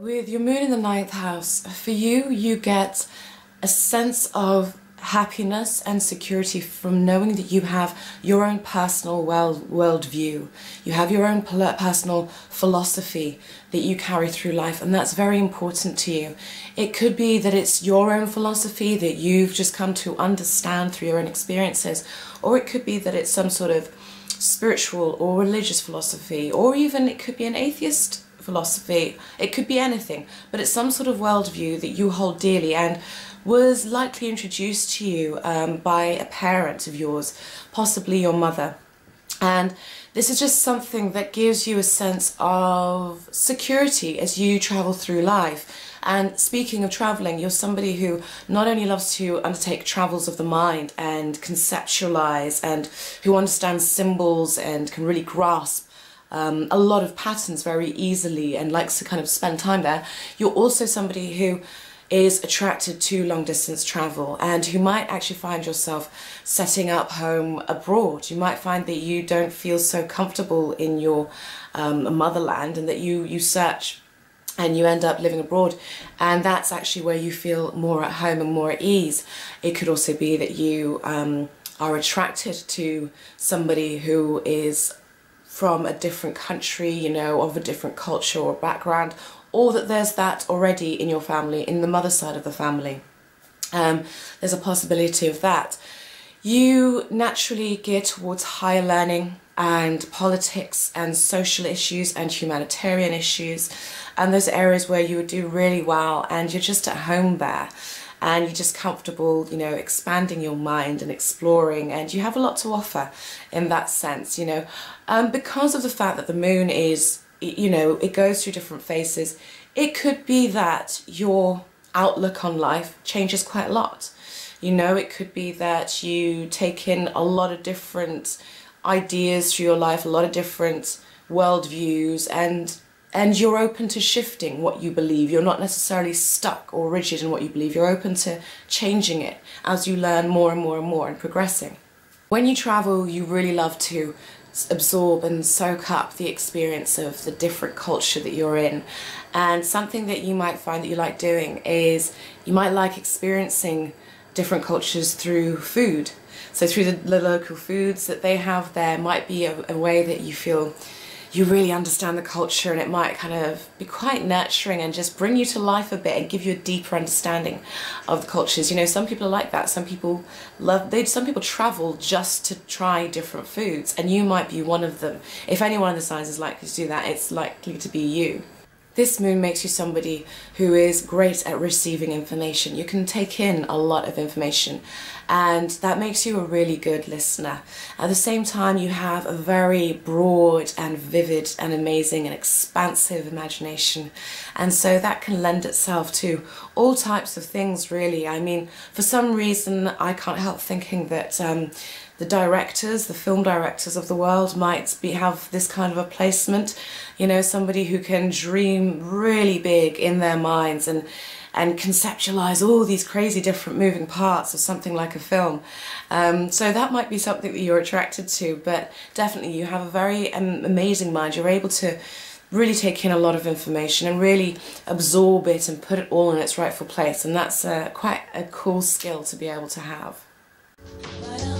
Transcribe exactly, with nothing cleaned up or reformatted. With your moon in the ninth house, for you, you get a sense of happiness and security from knowing that you have your own personal world, world view. You have your own personal philosophy that you carry through life, and that's very important to you. It could be that it's your own philosophy that you've just come to understand through your own experiences, or it could be that it's some sort of spiritual or religious philosophy, or even it could be an atheist philosophy. It could be anything, but it's some sort of worldview that you hold dearly and was likely introduced to you um, by a parent of yours, possibly your mother. And this is just something that gives you a sense of security as you travel through life. And speaking of traveling, you're somebody who not only loves to undertake travels of the mind and conceptualize, and who understands symbols and can really grasp Um, a lot of patterns very easily and likes to kind of spend time there. You're also somebody who is attracted to long distance travel and who might actually find yourself setting up home abroad. You might find that you don't feel so comfortable in your um, motherland, and that you, you search and you end up living abroad, and that's actually where you feel more at home and more at ease. It could also be that you um, are attracted to somebody who is from a different country, you know, of a different culture or background, or that there's that already in your family, in the mother side of the family. Um, there's a possibility of that. You naturally gear towards higher learning and politics and social issues and humanitarian issues, and those areas where you would do really well, and you're just at home there. And you're just comfortable, you know, expanding your mind and exploring, and you have a lot to offer in that sense, you know. Um, because of the fact that the moon is, you know, it goes through different phases, it could be that your outlook on life changes quite a lot. You know, it could be that you take in a lot of different ideas through your life, a lot of different worldviews, and And you're open to shifting what you believe. You're not necessarily stuck or rigid in what you believe. You're open to changing it as you learn more and more and more and progressing. When you travel, you really love to absorb and soak up the experience of the different culture that you're in. And something that you might find that you like doing is you might like experiencing different cultures through food. So through the local foods that they have there might be a, a way that you feel you really understand the culture, and it might kind of be quite nurturing and just bring you to life a bit and give you a deeper understanding of the cultures. You know, some people are like that. Some people love, they, some people travel just to try different foods, and you might be one of them. If any one of the signs is likely to do that, it's likely to be you. This moon makes you somebody who is great at receiving information. You can take in a lot of information, and that makes you a really good listener. At the same time, you have a very broad and vivid and amazing and expansive imagination, and so that can lend itself to all types of things, really. I mean, for some reason, I can't help thinking that um, the directors, the film directors of the world might be, have this kind of a placement, you know, somebody who can dream really big in their minds and, and conceptualize all these crazy different moving parts of something like a film. Um, so that might be something that you're attracted to, but definitely you have a very um, amazing mind. You're able to really take in a lot of information and really absorb it and put it all in its rightful place, and that's uh, quite a cool skill to be able to have.